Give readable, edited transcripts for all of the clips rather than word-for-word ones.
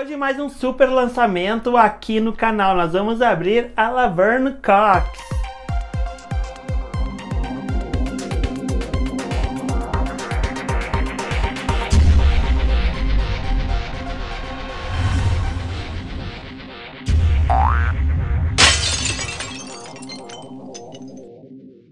hoje mais um super lançamento aqui no canal. Nós vamos abrir a Laverne Cox.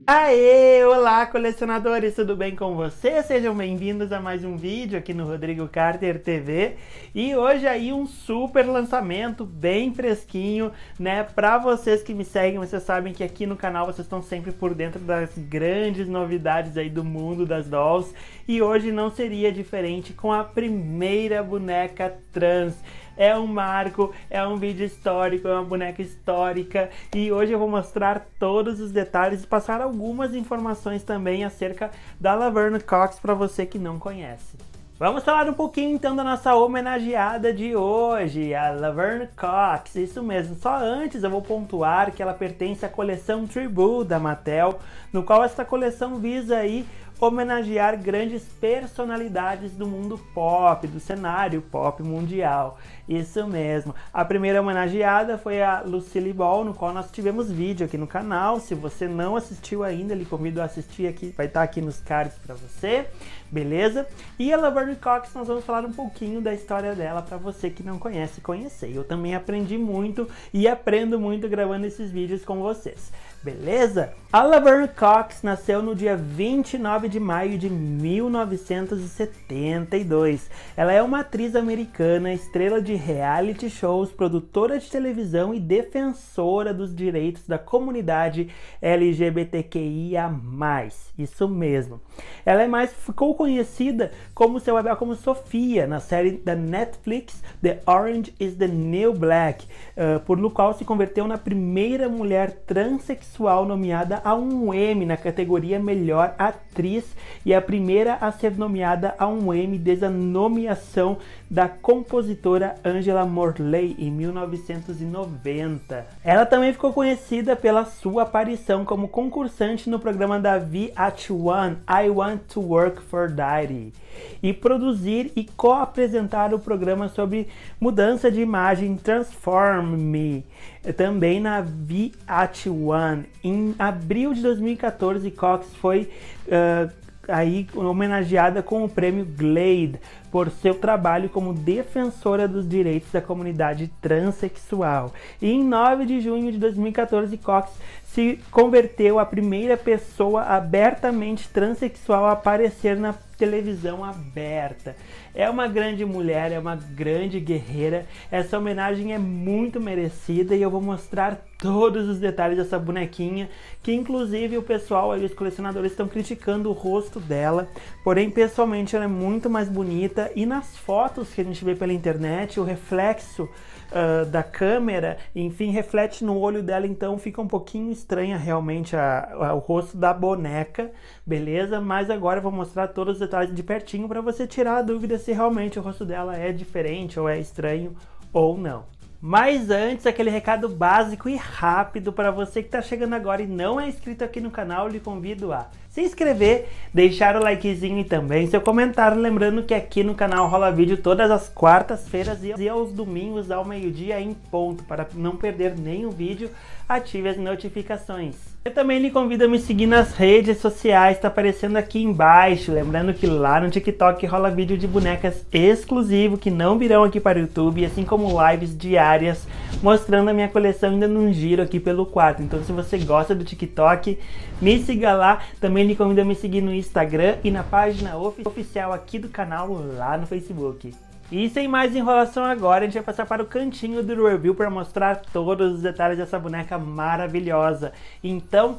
Aê! Olá, colecionadores! Tudo bem com vocês? Sejam bem-vindos a mais um vídeo aqui no Rodrigo Carter TV. E hoje aí um super lançamento bem fresquinho, né? Pra vocês que me seguem, vocês sabem que aqui no canal vocês estão sempre por dentro das grandes novidades aí do mundo das dolls. E hoje não seria diferente com a primeira boneca trans. É um marco, é um vídeo histórico, é uma boneca histórica. E hoje eu vou mostrar todos os detalhes e passar algumas informações também acerca da Laverne Cox para você que não conhece. Vamos falar um pouquinho então da nossa homenageada de hoje, a Laverne Cox, isso mesmo. Só antes eu vou pontuar que ela pertence à coleção Tribu da Mattel, no qual essa coleção visa aí homenagear grandes personalidades do mundo pop, do cenário pop mundial. Isso mesmo. A primeira homenageada foi a Lucille Ball, no qual nós tivemos vídeo aqui no canal. Se você não assistiu ainda, lhe convido a assistir aqui, vai estar aqui nos cards para você, beleza? E a Laverne Cox, nós vamos falar um pouquinho da história dela para você que não conhece, conhecer. Eu também aprendi muito e aprendo muito gravando esses vídeos com vocês. Beleza? A Laverne Cox nasceu no dia 29 de maio de 1972. Ela é uma atriz americana, estrela de reality shows, produtora de televisão e defensora dos direitos da comunidade LGBTQIA+. Isso mesmo. Ela ficou conhecida como seu papel como Sofia na série da Netflix The Orange is the New Black, por no qual se converteu na primeira mulher transexual nomeada a um Emmy na categoria Melhor Atriz e a primeira a ser nomeada a um Emmy desde a nomeação da compositora Angela Morley em 1990. Ela também ficou conhecida pela sua aparição como concursante no programa da VH1 I Want to Work for Daddy e produzir e co-apresentar o programa sobre mudança de imagem Transform Me, também na VH1. Em abril de 2014, Cox foi aí homenageada com o prêmio Glade por seu trabalho como defensora dos direitos da comunidade transexual. E em 9 de junho de 2014, Cox se converteu a primeira pessoa abertamente transexual a aparecer na televisão aberta. É uma grande mulher, é uma grande guerreira. Essa homenagem é muito merecida e eu vou mostrar todos os detalhes dessa bonequinha, que inclusive o pessoal aí, os colecionadores, estão criticando o rosto dela. Porém, pessoalmente ela é muito mais bonita e nas fotos que a gente vê pela internet, o reflexo da câmera, enfim, reflete no olho dela, então fica um pouquinho estranha realmente o rosto da boneca, beleza? Mas agora eu vou mostrar todos os detalhes de pertinho para você tirar a dúvida se realmente o rosto dela é diferente ou é estranho ou não. Mas antes, aquele recado básico e rápido para você que está chegando agora e não é inscrito aqui no canal, eu lhe convido a se inscrever, deixar o likezinho e também seu comentário, lembrando que aqui no canal rola vídeo todas as quartas-feiras e aos domingos ao meio-dia em ponto. Para não perder nenhum vídeo, ative as notificações. Eu também lhe convido a me seguir nas redes sociais, está aparecendo aqui embaixo. Lembrando que lá no TikTok rola vídeo de bonecas exclusivo que não virão aqui para o YouTube, assim como lives diárias mostrando a minha coleção ainda num giro aqui pelo quarto. Então se você gosta do TikTok, me siga lá. Também lhe convido a me seguir no Instagram e na página oficial aqui do canal lá no Facebook. E sem mais enrolação agora, a gente vai passar para o cantinho do review para mostrar todos os detalhes dessa boneca maravilhosa. Então,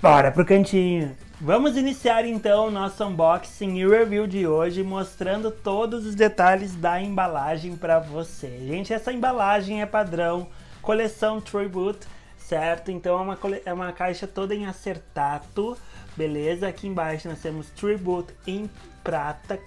bora pro cantinho! Vamos iniciar então o nosso unboxing e review de hoje, mostrando todos os detalhes da embalagem para você. Gente, essa embalagem é padrão, coleção Tribute, certo? Então é uma caixa toda em acertato, beleza? Aqui embaixo nós temos Tribute em prata,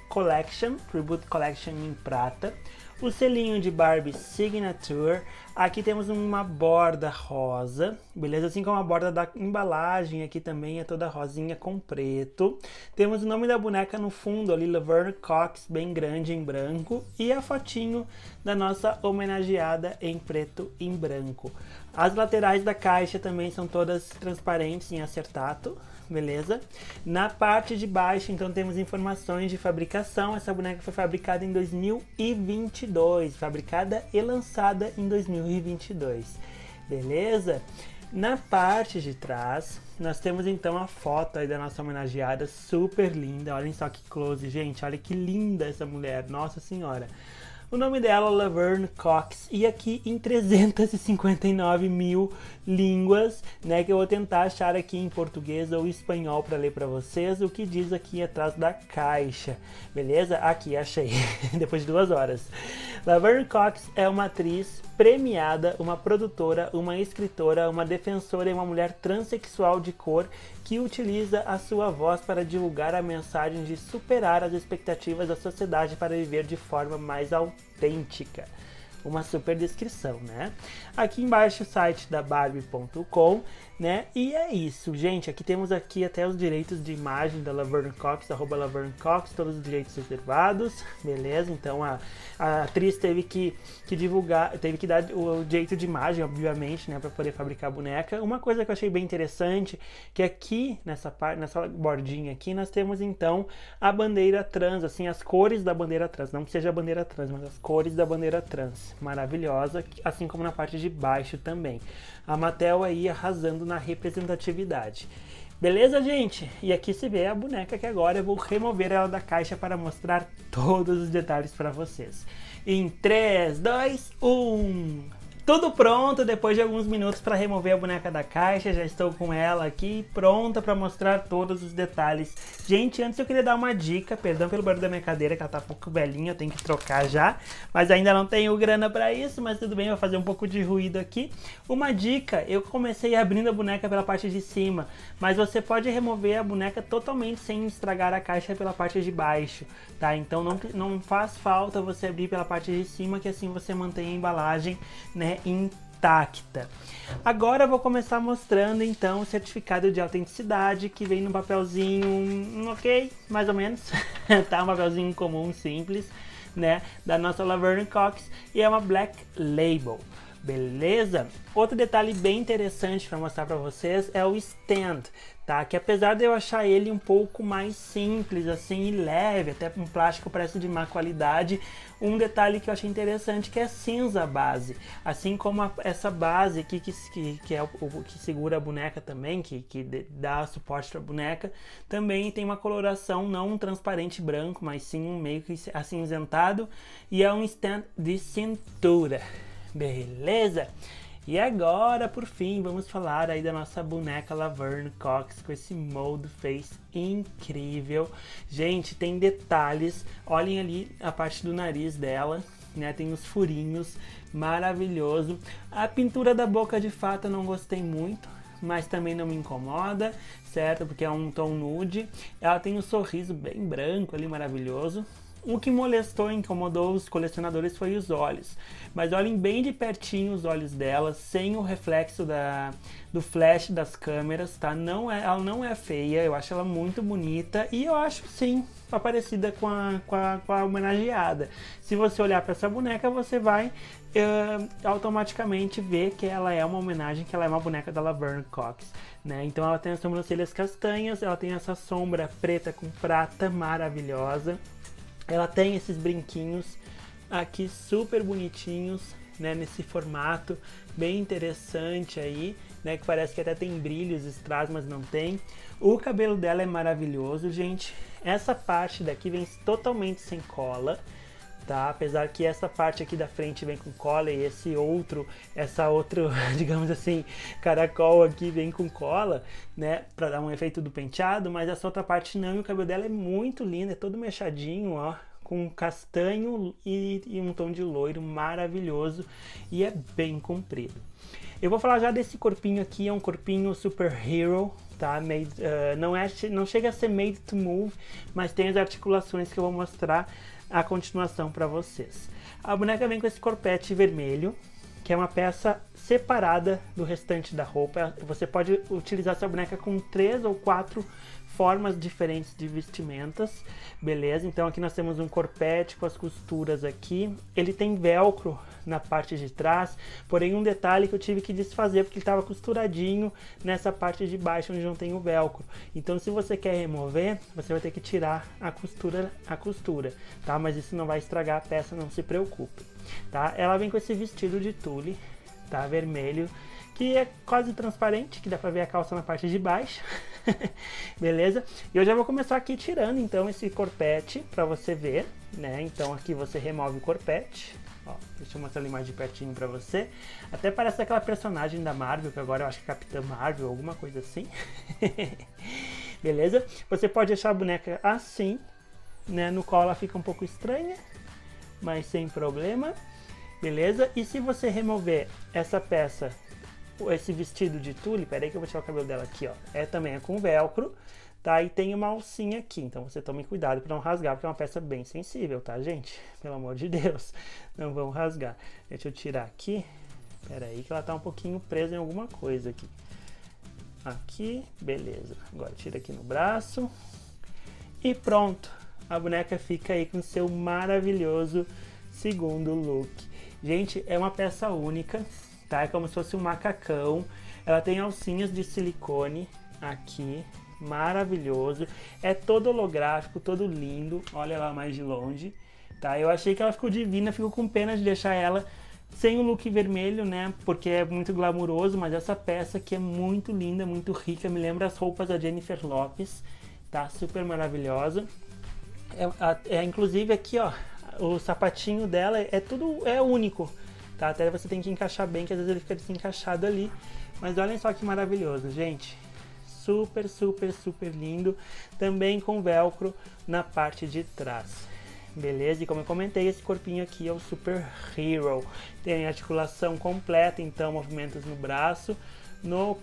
Tribute Collection em prata, O selinho de Barbie Signature. Aqui temos uma borda rosa, beleza? Assim como a borda da embalagem, aqui também é toda rosinha com preto. Temos o nome da boneca no fundo ali, Laverne Cox, bem grande em branco. E a fotinho da nossa homenageada em preto e em branco. As laterais da caixa também são todas transparentes em acertato, beleza? Na parte de baixo, então, temos informações de fabricação. Essa boneca foi fabricada em 2022, fabricada e lançada em 2022, beleza? Na parte de trás, nós temos então a foto aí da nossa homenageada, super linda. Olhem só que close, gente, olha que linda essa mulher, nossa senhora. O nome dela é Laverne Cox, e aqui em 359 mil línguas, né, que eu vou tentar achar aqui em português ou espanhol para ler para vocês o que diz aqui atrás da caixa, beleza? Aqui, achei, depois de 2 horas. Laverne Cox é uma atriz premiada, uma produtora, uma escritora, uma defensora e uma mulher transexual de cor que utiliza a sua voz para divulgar a mensagem de superar as expectativas da sociedade para viver de forma mais autêntica. Uma super descrição, né? Aqui embaixo o site da Barbie.com, né? E é isso, gente. Aqui temos aqui até os direitos de imagem da Laverne Cox, arroba Laverne Cox, todos os direitos reservados, beleza? Então a atriz teve que divulgar, teve que dar o direito de imagem, obviamente, né? Para poder fabricar a boneca. Uma coisa que eu achei bem interessante, que aqui nessa parte, nessa bordinha aqui, nós temos então a bandeira trans, assim, as cores da bandeira trans. Não que seja a bandeira trans, mas as cores da bandeira trans. Maravilhosa, assim como na parte de baixo também. A Mattel aí arrasando na representatividade. Beleza, gente? E aqui se vê a boneca, que agora eu vou remover ela da caixa para mostrar todos os detalhes para vocês. Em 3, 2, 1... Tudo pronto, depois de alguns minutos para remover a boneca da caixa, já estou com ela aqui, pronta para mostrar todos os detalhes. Gente, antes eu queria dar uma dica, perdão pelo barulho da minha cadeira, que ela tá um pouco velhinha, eu tenho que trocar já, mas ainda não tenho grana para isso, mas tudo bem, vou fazer um pouco de ruído aqui. Uma dica, eu comecei abrindo a boneca pela parte de cima, mas você pode remover a boneca totalmente sem estragar a caixa pela parte de baixo, tá? Então não faz falta você abrir pela parte de cima, que assim você mantém a embalagem, né, intacta. Agora eu vou começar mostrando então o certificado de autenticidade, que vem num papelzinho, ok, mais ou menos, tá? Um papelzinho comum, simples, né, da nossa Laverne Cox, e é uma Black Label, beleza? Outro detalhe bem interessante para mostrar para vocês é o stand, tá? Que apesar de eu achar ele um pouco mais simples, assim, e leve, até um plástico parece de má qualidade, um detalhe que eu achei interessante, que é cinza base, assim como essa base aqui que é o que segura a boneca também, que dá suporte para a boneca, também tem uma coloração não transparente branco, mas sim um meio que acinzentado, e é um stand de cintura, beleza? E agora, por fim, vamos falar aí da nossa boneca Laverne Cox, com esse mold face incrível. Gente, tem detalhes, olhem ali a parte do nariz dela, né? Tem os furinhos, maravilhoso. A pintura da boca, de fato, eu não gostei muito, mas também não me incomoda, certo? Porque é um tom nude. Ela tem um sorriso bem branco ali, maravilhoso. O que molestou e incomodou os colecionadores foi os olhos, mas olhem bem de pertinho os olhos dela, sem o reflexo do flash das câmeras, tá? Ela não é feia, eu acho ela muito bonita, e eu acho sim parecida com a homenageada. Se você olhar para essa boneca, você vai automaticamente ver que ela é uma homenagem, que ela é uma boneca da Laverne Cox, né? Então ela tem as sobrancelhas castanhas, ela tem essa sombra preta com prata maravilhosa. Ela tem esses brinquinhos aqui super bonitinhos, né, nesse formato bem interessante aí, né, que parece que até tem brilhos atrás, mas não tem. O cabelo dela é maravilhoso, gente. Essa parte daqui vem totalmente sem cola, tá? Apesar que essa parte aqui da frente vem com cola, e essa outra, digamos assim, caracol aqui vem com cola, né, para dar um efeito do penteado, mas essa outra parte não, e o cabelo dela é muito lindo, é todo mexadinho, ó, com castanho e um tom de loiro maravilhoso, e é bem comprido. Eu vou falar já desse corpinho aqui, é um corpinho superhero, tá? Made, não chega a ser made to move, mas tem as articulações que eu vou mostrar a continuação para vocês. A boneca vem com esse corpete vermelho, que é uma peça separada do restante da roupa. Você pode utilizar essa boneca com 3 ou 4 formas diferentes de vestimentas, beleza? Então aqui nós temos um corpete com as costuras aqui, ele tem velcro na parte de trás, porém um detalhe que eu tive que desfazer porque ele estava costuradinho nessa parte de baixo onde não tem o velcro. Então se você quer remover, você vai ter que tirar a costura, tá? Mas isso não vai estragar a peça, não se preocupe, tá? Ela vem com esse vestido de tule, tá? Vermelho, que é quase transparente, que dá pra ver a calça na parte de baixo. Beleza? E eu já vou começar aqui tirando então esse corpete pra você ver, né? Então aqui você remove o corpete. Ó, deixa eu mostrar ele mais de pertinho pra você. Até parece aquela personagem da Marvel, que agora eu acho que é Capitã Marvel, alguma coisa assim. Beleza? Você pode deixar a boneca assim, né? No colo ela fica um pouco estranha, mas sem problema. Beleza? E se você remover essa peça, esse vestido de tule, peraí que eu vou tirar o cabelo dela aqui, ó. Também é com velcro, tá? E tem uma alcinha aqui, então você tome cuidado pra não rasgar, porque é uma peça bem sensível, tá, gente? Pelo amor de Deus, não vão rasgar. Deixa eu tirar aqui, peraí que ela tá um pouquinho presa em alguma coisa aqui. Aqui, beleza. Agora tira aqui no braço. E pronto, a boneca fica aí com seu maravilhoso segundo look. Gente, é uma peça única, tá? É como se fosse um macacão. Ela tem alcinhas de silicone aqui, maravilhoso. É todo holográfico, todo lindo. Olha lá mais de longe, tá? Eu achei que ela ficou divina, fico com pena de deixar ela sem o look vermelho, né? Porque é muito glamuroso, mas essa peça aqui é muito linda, muito rica. Me lembra as roupas da Jennifer Lopez, tá? Super maravilhosa. Inclusive aqui, ó, o sapatinho dela é único. Tá? Até você tem que encaixar bem, que às vezes ele fica desencaixado ali. Mas olhem só que maravilhoso, gente. Super, super, super lindo. Também com velcro na parte de trás. Beleza? E como eu comentei, esse corpinho aqui é o Super Hero. Tem articulação completa, então movimentos no braço, no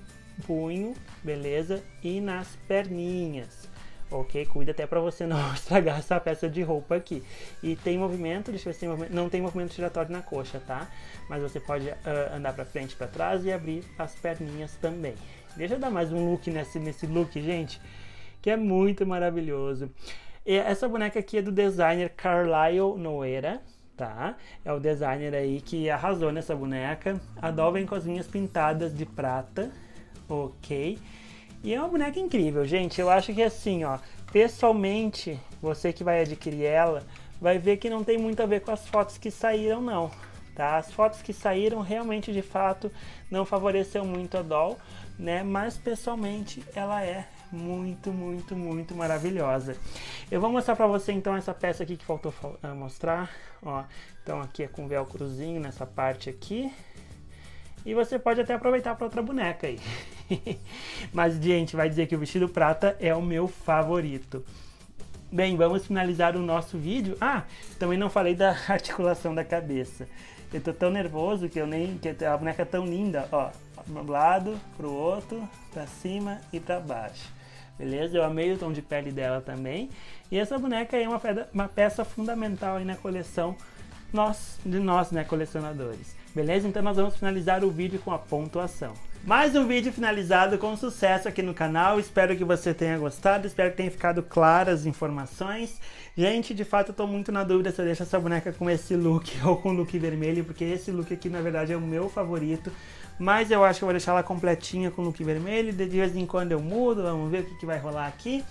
punho, beleza? E nas perninhas. Ok? Cuida até pra você não estragar essa peça de roupa aqui. E tem movimento, deixa eu ver se tem movimento. Não tem movimento giratório na coxa, tá? Mas você pode andar pra frente, pra trás e abrir as perninhas também. Deixa eu dar mais um look nesse look, gente, que é muito maravilhoso. E essa boneca aqui é do designer Carlyle Noera, tá? É o designer aí que arrasou nessa boneca. A doll vem com as unhas pintadas de prata, ok? E é uma boneca incrível, gente. Eu acho que assim, ó, pessoalmente, você que vai adquirir ela, vai ver que não tem muito a ver com as fotos que saíram, não, tá? As fotos que saíram realmente, de fato, não favoreceu muito a doll, né? Mas, pessoalmente, ela é muito, muito, muito maravilhosa. Eu vou mostrar pra você, então, essa peça aqui que faltou mostrar, ó. Então, aqui é com velcrozinho nessa parte aqui. E você pode até aproveitar para outra boneca aí. Mas, gente, vai dizer que o vestido prata é o meu favorito. Bem, vamos finalizar o nosso vídeo. Ah, também não falei da articulação da cabeça. Eu tô tão nervoso que eu nem... que a boneca é tão linda, ó. Pra um lado, pro outro, pra cima e pra baixo. Beleza? Eu amei o tom de pele dela também. E essa boneca é uma peça fundamental aí na coleção de nós, né, colecionadores. Beleza? Então nós vamos finalizar o vídeo com a pontuação. Mais um vídeo finalizado com sucesso aqui no canal. Espero que você tenha gostado, espero que tenha ficado claras as informações. Gente, de fato eu tô muito na dúvida se eu deixo essa boneca com esse look ou com o look vermelho, porque esse look aqui na verdade é o meu favorito. Mas eu acho que eu vou deixar ela completinha com o look vermelho. De vez em quando eu mudo, vamos ver o que vai rolar aqui.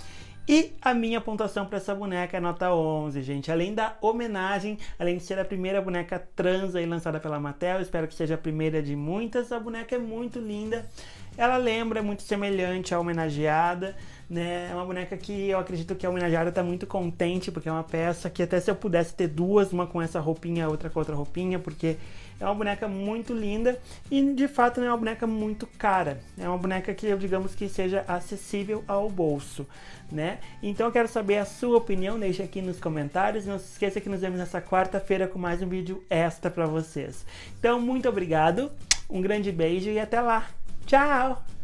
E a minha pontuação para essa boneca é nota 11, gente. Além da homenagem, além de ser a primeira boneca trans aí lançada pela Mattel, espero que seja a primeira de muitas, a boneca é muito linda. Ela lembra, muito semelhante à homenageada, né? É uma boneca que eu acredito que a homenageada tá muito contente, porque é uma peça que até se eu pudesse ter duas, uma com essa roupinha, outra com outra roupinha, porque é uma boneca muito linda e, de fato, não é uma boneca muito cara. É uma boneca que, digamos que seja acessível ao bolso, né? Então, eu quero saber a sua opinião. Deixa aqui nos comentários. Não se esqueça que nos vemos nessa quarta-feira com mais um vídeo extra pra vocês. Então, muito obrigado, um grande beijo e até lá. Tchau!